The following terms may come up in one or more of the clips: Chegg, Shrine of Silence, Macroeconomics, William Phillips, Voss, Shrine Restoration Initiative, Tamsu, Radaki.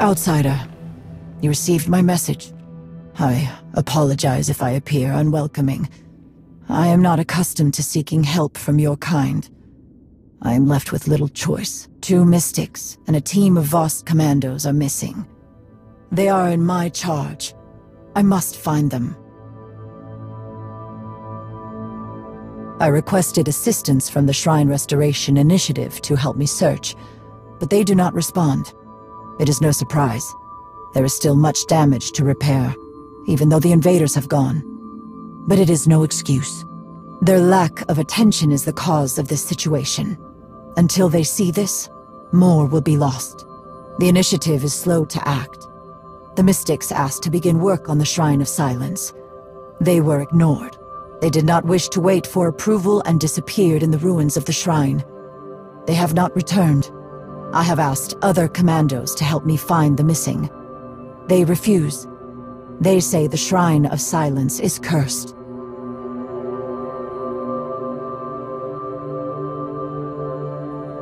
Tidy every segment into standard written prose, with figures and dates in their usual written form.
Outsider, you received my message. I apologize if I appear unwelcoming. I am not accustomed to seeking help from your kind. I am left with little choice. 2 mystics and a team of Voss commandos are missing. They are in my charge. I must find them. I requested assistance from the Shrine Restoration Initiative to help me search, but they do not respond. It is no surprise. There is still much damage to repair, even though the invaders have gone. But it is no excuse. Their lack of attention is the cause of this situation. Until they see this, more will be lost. The initiative is slow to act. The mystics asked to begin work on the Shrine of Silence. They were ignored. They did not wish to wait for approval and disappeared in the ruins of the shrine. They have not returned. I have asked other commandos to help me find the missing. They refuse. They say the Shrine of Silence is cursed.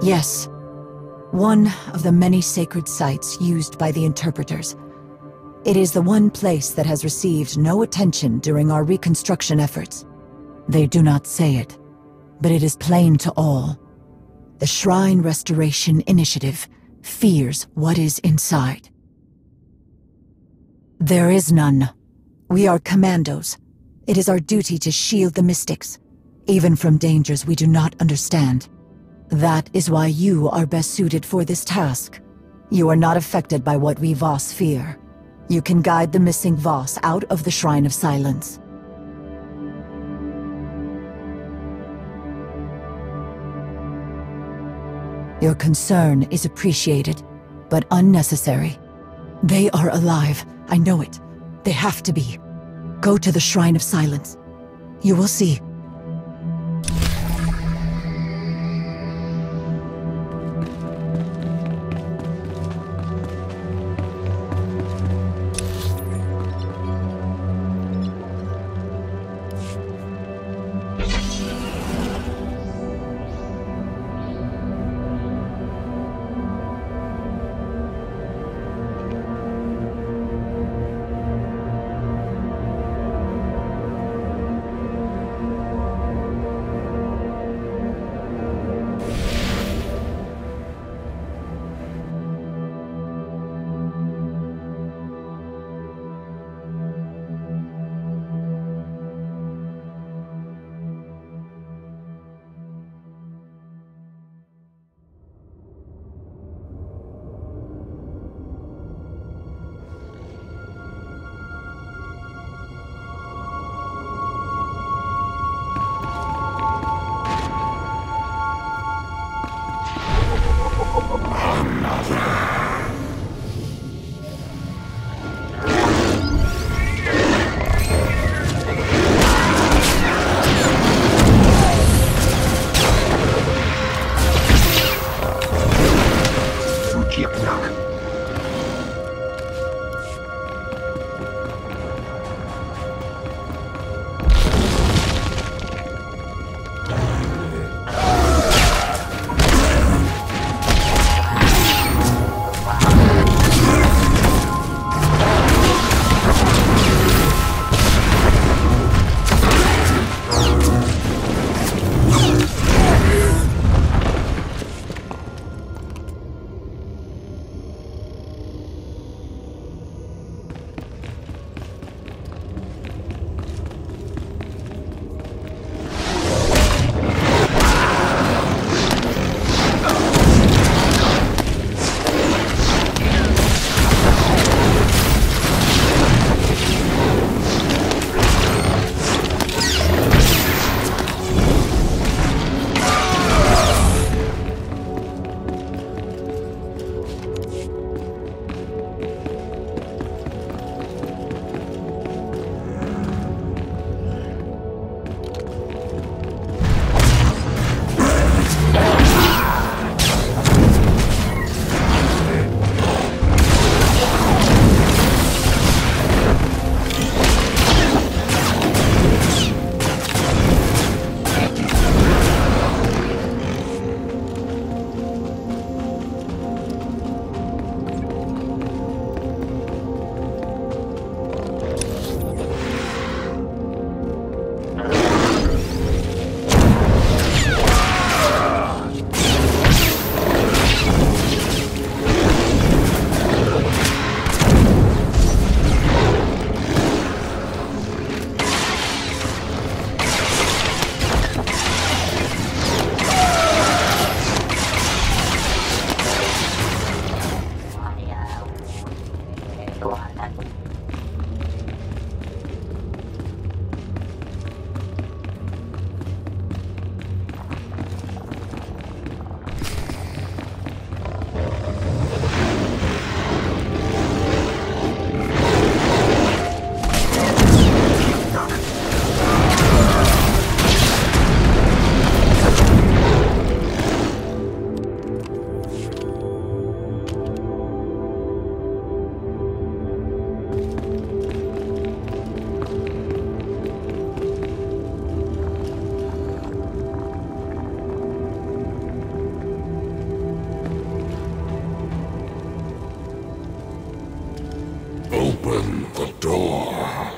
Yes, one of the many sacred sites used by the interpreters. It is the one place that has received no attention during our reconstruction efforts. They do not say it, but it is plain to all. The Shrine Restoration Initiative fears what is inside. There is none. We are commandos. It is our duty to shield the mystics, even from dangers we do not understand. That is why you are best suited for this task. You are not affected by what we Voss fear. You can guide the missing Voss out of the Shrine of Silence. Your concern is appreciated, but unnecessary. They are alive, I know it. They have to be. Go to the Shrine of Silence. You will see. open the door.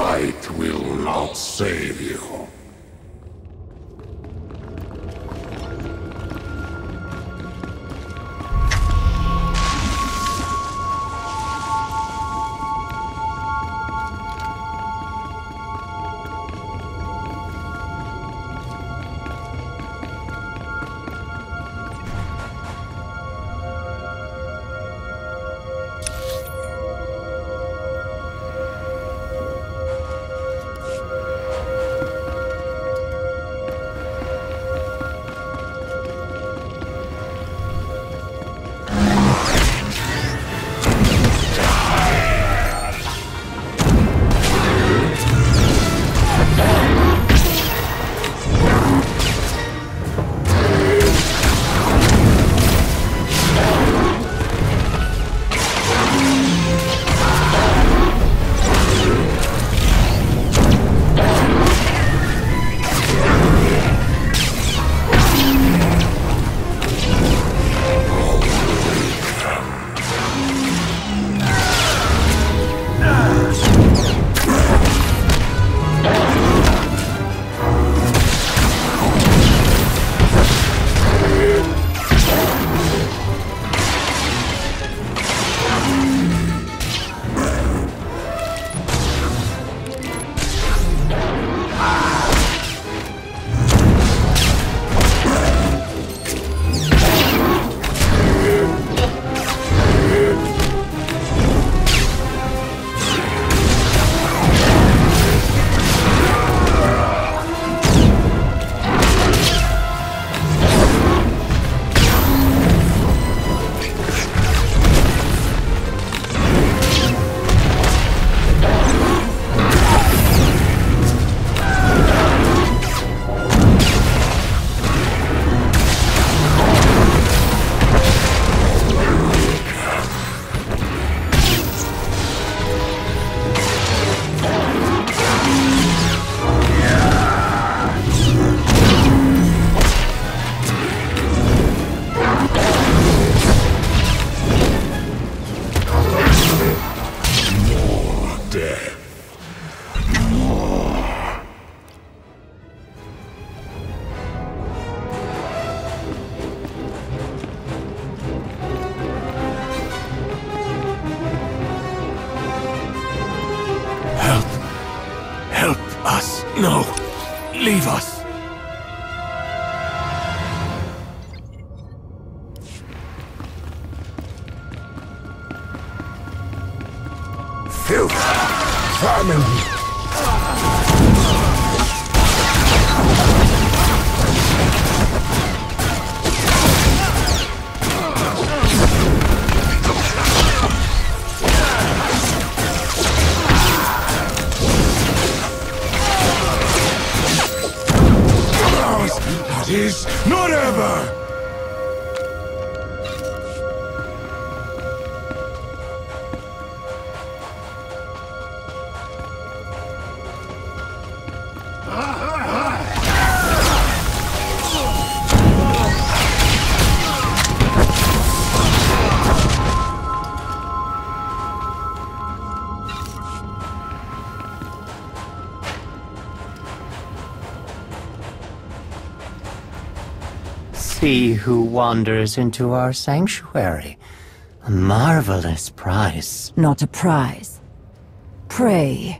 Light will not save you. See who wanders into our sanctuary. A marvelous prize. Not a prize. Prey.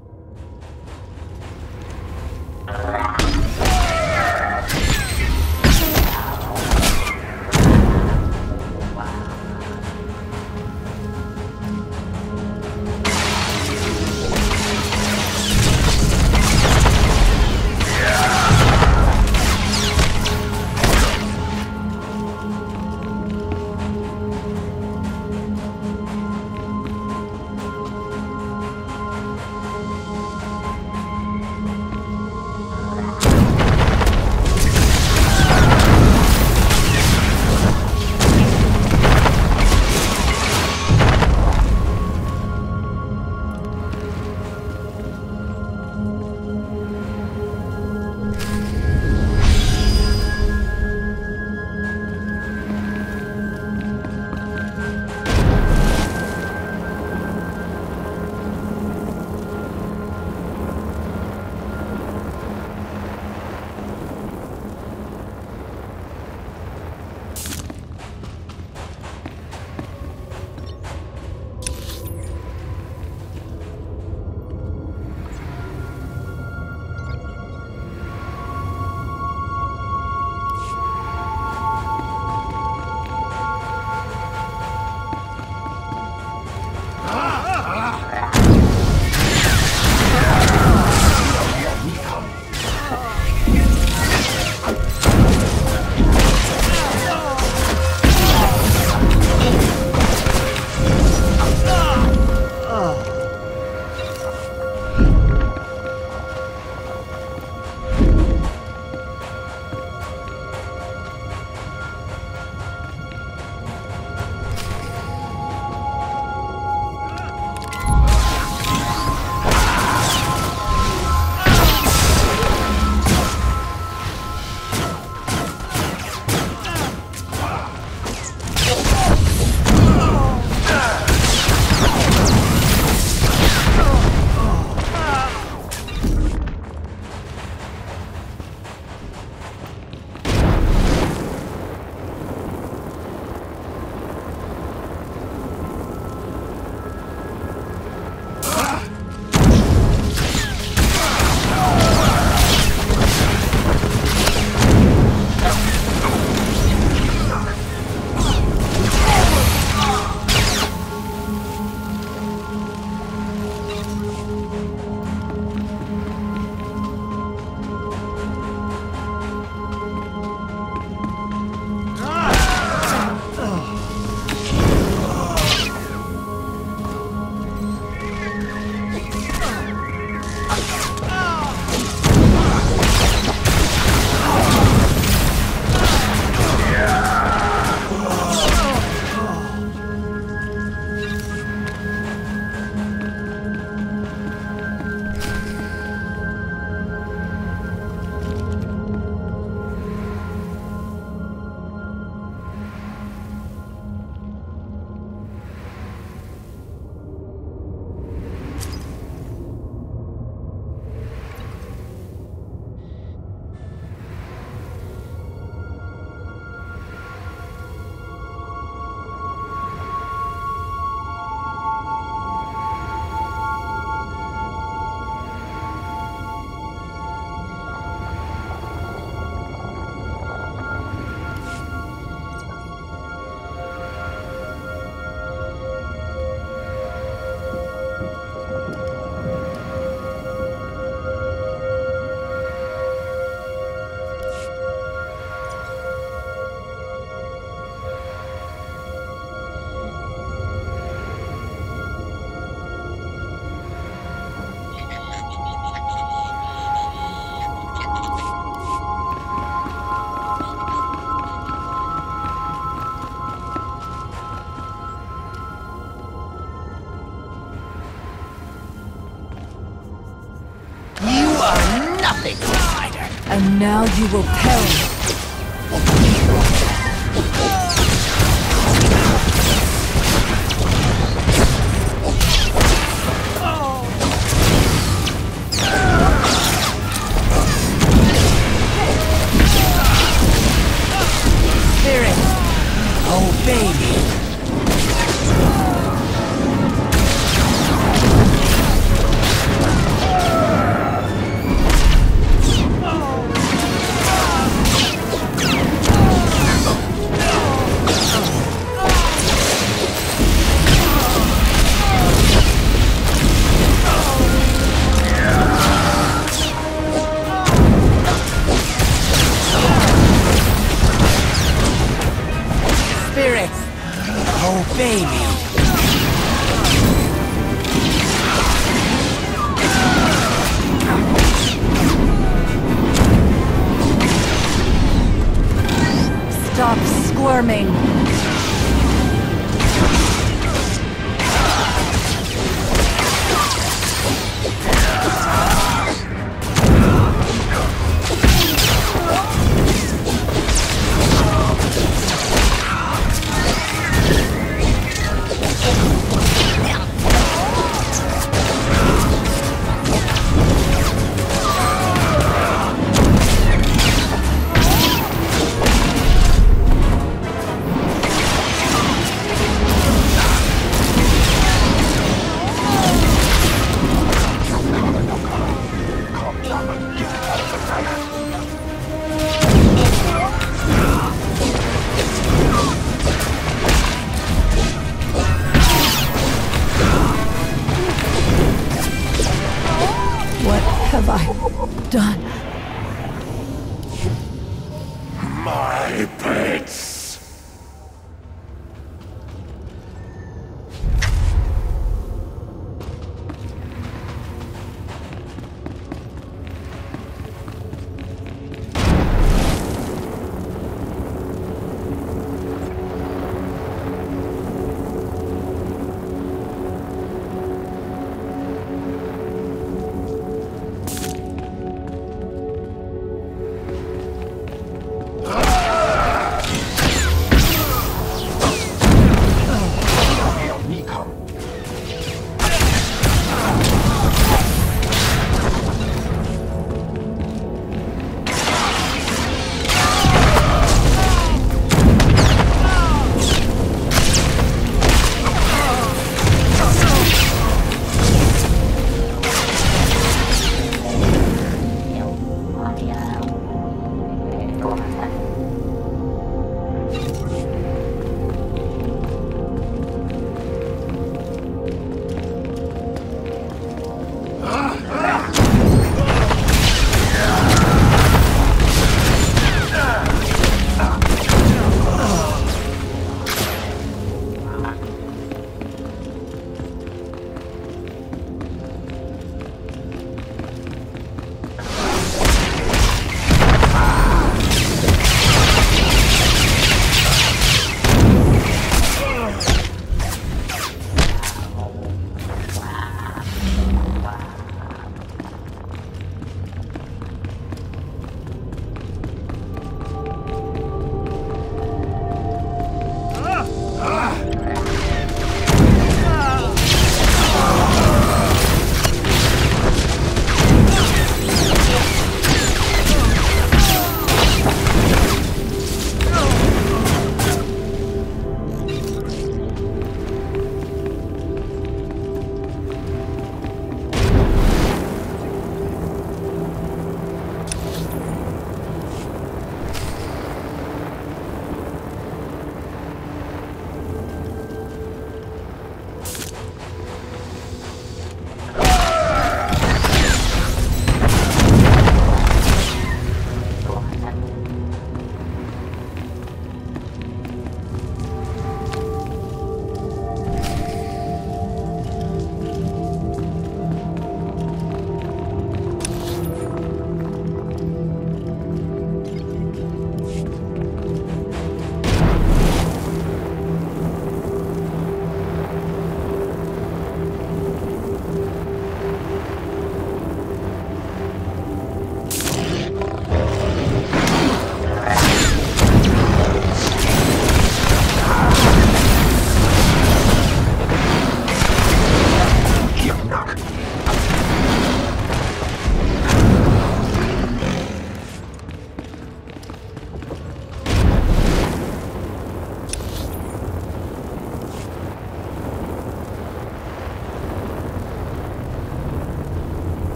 And now you will perish.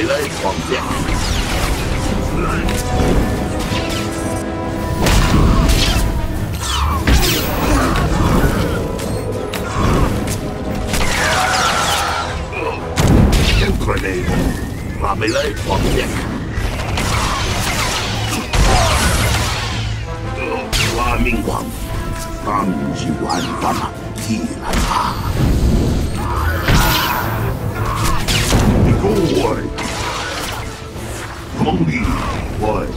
你咧狂掟。 Melee on the deck. Warming one. Comes you one from a tea. Go away. Only one.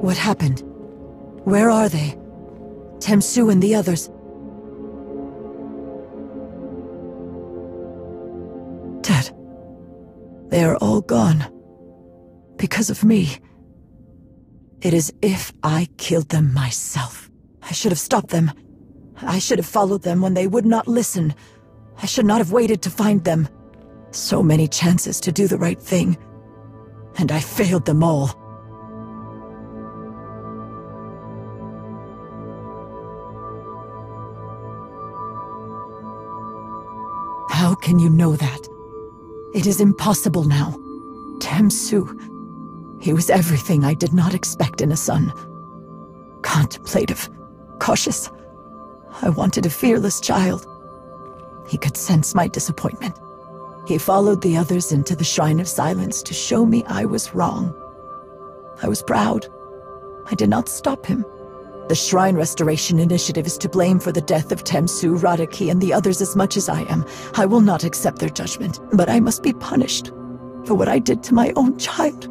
What happened? Where are they? Tamsu and the others. Dad. They are all gone. Because of me. It is if I killed them myself. I should have stopped them. I should have followed them when they would not listen. I should not have waited to find them. So many chances to do the right thing. And I failed them all. How can you know that? It is impossible now. Tamsu. He was everything I did not expect in a son. Contemplative. Cautious. I wanted a fearless child. He could sense my disappointment. He followed the others into the Shrine of Silence to show me I was wrong. I was proud. I did not stop him. The Shrine Restoration Initiative is to blame for the death of Tamsu, Radaki, and the others as much as I am. I will not accept their judgment, but I must be punished for what I did to my own child.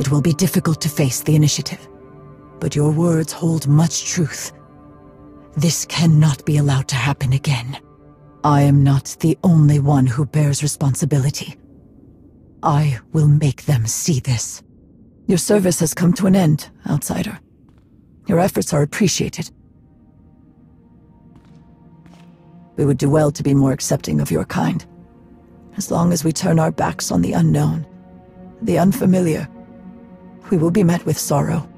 It will be difficult to face the initiative, but your words hold much truth. This cannot be allowed to happen again. I am not the only one who bears responsibility. I will make them see this. Your service has come to an end, outsider. Your efforts are appreciated. We would do well to be more accepting of your kind. As long as we turn our backs on the unknown, the unfamiliar, we will be met with sorrow.